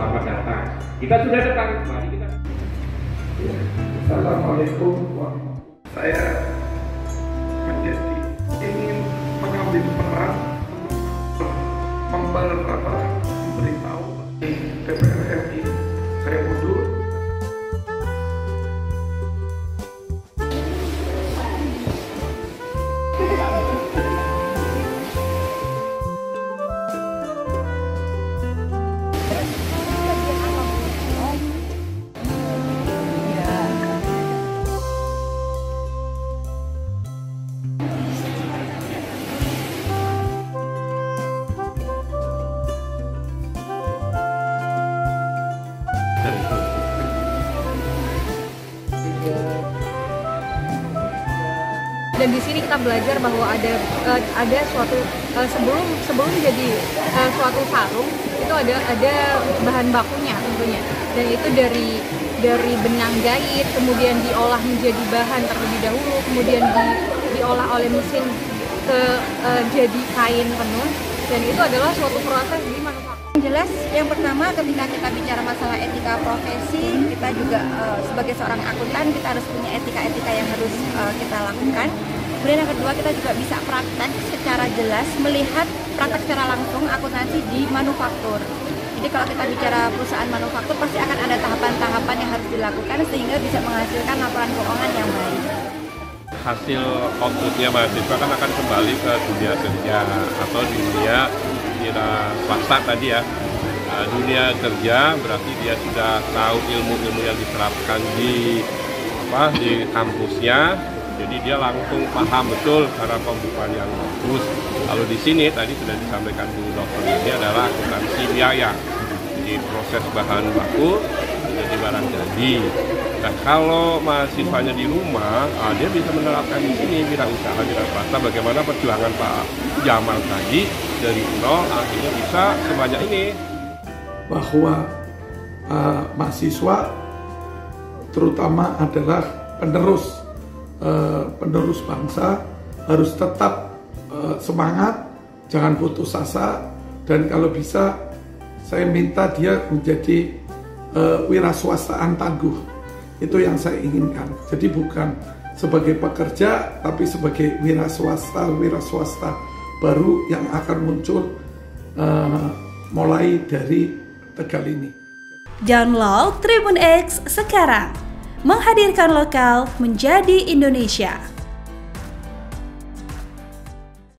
selamat datang. Kita sudah datang, mari kita. Assalamualaikum warahmatullahi wabarakatuh. Saya menjadi ingin mengambil peran memberitahu TPRM ini. Saya mundur. Dan di sini kita belajar bahwa ada suatu sebelum jadi suatu sarung itu ada bahan bakunya tentunya, dan itu dari benang jahit, kemudian diolah menjadi bahan terlebih dahulu, kemudian diolah oleh mesin jadi kain tenun, dan itu adalah suatu proses di manufaktur. Jelas, yang pertama ketika kita bicara masalah etika profesi, kita juga sebagai seorang akuntan kita harus punya etika-etika yang harus kita lakukan. Kemudian yang kedua, kita juga bisa praktek secara jelas, melihat praktek secara langsung akuntansi di manufaktur. Jadi kalau kita bicara perusahaan manufaktur, pasti akan ada tahapan-tahapan yang harus dilakukan sehingga bisa menghasilkan laporan keuangan yang baik. Hasil outputnya mahasiswa kan akan kembali ke dunia kerja atau dunia swasta tadi ya, dunia kerja berarti dia sudah tahu ilmu-ilmu yang diterapkan di kampusnya, jadi dia langsung paham betul cara pembukuan yang bagus. Lalu di sini tadi sudah disampaikan Bu Dokter, ini adalah akuntansi biaya, jadi proses bahan baku menjadi barang jadi. Nah kalau mahasiswanya di rumah, dia bisa menerapkan di sini wira usaha, bagaimana perjuangan Pak Jamal tadi dari nol akhirnya bisa sebanyak ini. Bahwa mahasiswa terutama adalah penerus bangsa, harus tetap semangat, jangan putus asa, dan kalau bisa saya minta dia menjadi wira swastaan tangguh. Itu yang saya inginkan. Jadi bukan sebagai pekerja, tapi sebagai wira swasta baru yang akan muncul mulai dari Tegal ini. Download Tribun X sekarang, menghadirkan lokal menjadi Indonesia.